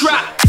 trap.